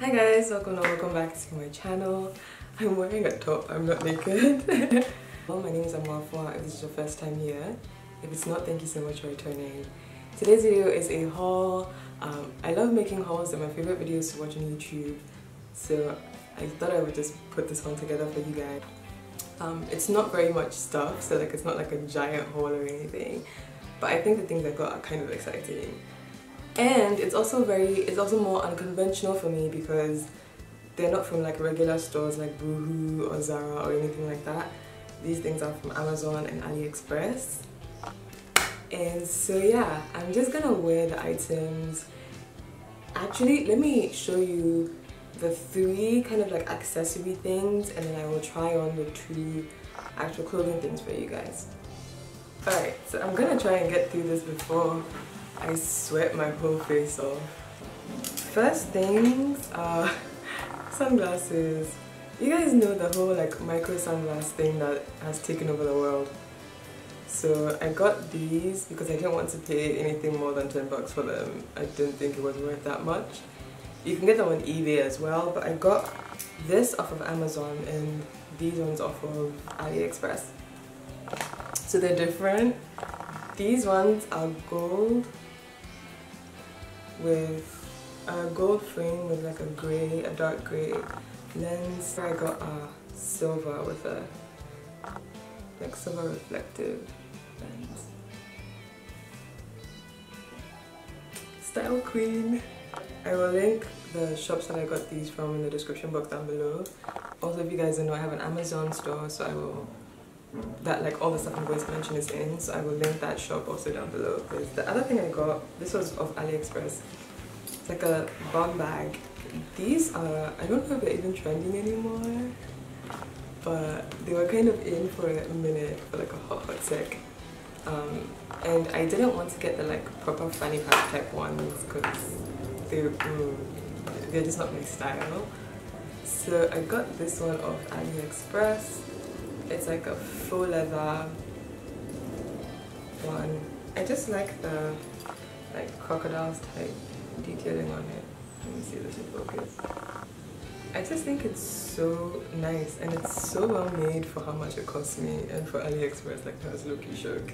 Hi guys, welcome or welcome back to my channel. I'm wearing a top, I'm not naked. Well, my name is Amoafoa if this is your first time here. If it's not, thank you so much for returning. Today's video is a haul. I love making hauls, and my favorite videos to watch on YouTube. So I thought I would just put this one together for you guys. It's not very much stuff, so like it's not like a giant haul or anything. But I think the things I got are kind of exciting. And it's also more unconventional for me because they're not from like regular stores like Boohoo or Zara or anything like that. These things are from Amazon and AliExpress. And so yeah, I'm just gonna wear the items. Actually, let me show you the three kind of like accessory things, and then I will try on the two actual clothing things for you guys. Alright, so I'm gonna try and get through this before I sweat my whole face off. First things are sunglasses. You guys know the whole like micro sunglass thing that has taken over the world. So I got these because I didn't want to pay anything more than 10 bucks for them. I didn't think it was worth that much. You can get them on eBay as well, but I got this off of Amazon and these ones off of AliExpress. So they're different. These ones are gold with a gold frame with like a dark grey lens. I got a silver with a like silver reflective lens. Style queen! I will link the shops that I got these from in the description box down below. Also, if you guys don't know, I have an Amazon store, so all the stuff I'm going to mention is in, so I will link that shop also down below. The other thing I got, this was off AliExpress, it's like a bum bag. These are, I don't know if they're even trending anymore, but they were kind of in for a minute, for like a hot sec. And I didn't want to get the like proper fanny pack type ones because they're just not my style. So I got this one off AliExpress. It's like a faux leather one. I just like the crocodiles type detailing on it. Let me see if this will focus. I just think it's so nice and it's so well made for how much it cost me, and for AliExpress, like that was low-key shook.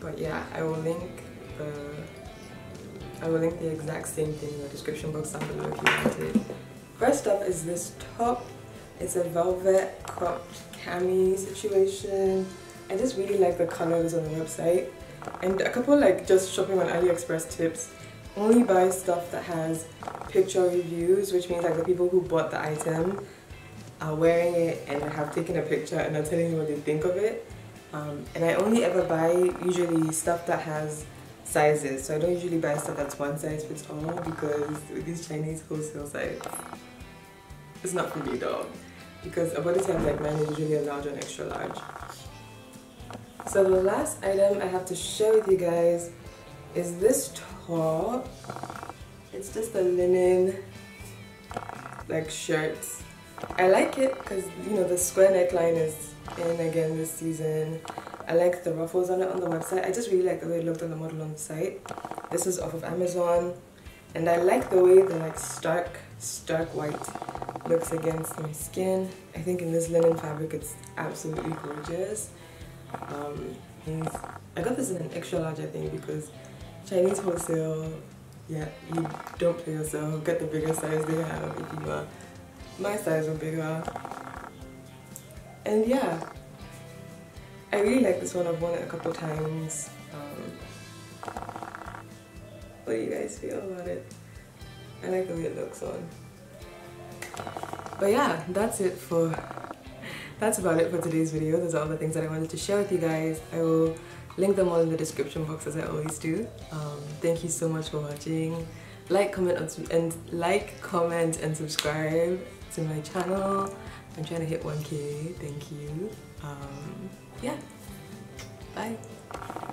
But yeah, I will link the exact same thing in the description box down below if you want it. First up is this top. It's a velvet cropped cami situation. I just really like the colors on the website. And a couple like just shopping on AliExpress tips: only buy stuff that has picture reviews, which means like the people who bought the item are wearing it and have taken a picture and are telling you what they think of it. And I only ever buy usually stuff that has sizes, so I don't usually buy stuff that's one size fits all, because with these Chinese wholesale sites, it's not for me though, because a body type like mine is usually a large and extra large. So the last item I have to share with you guys is this top. It's just a linen like shirt. I like it because, you know, the square neckline is in again this season. I like the ruffles on it on the website. I just really like the way it looked on the model on the site. This is off of Amazon, and I like the way the like stark white looks against my skin. I think in this linen fabric it's absolutely gorgeous. I got this in an extra large, I think, because Chinese wholesale, yeah, you don't play yourself. Get the bigger size they have. If you were my size or bigger. And yeah, I really like this one. I've worn it a couple times. What do you guys feel about it? I like the way it looks on. But yeah, that's about it for today's video. Those are all the things that I wanted to share with you guys. I will link them all in the description box as I always do. Thank you so much for watching. Like, comment, and subscribe to my channel. I'm trying to hit 1K. Thank you. Yeah. Bye.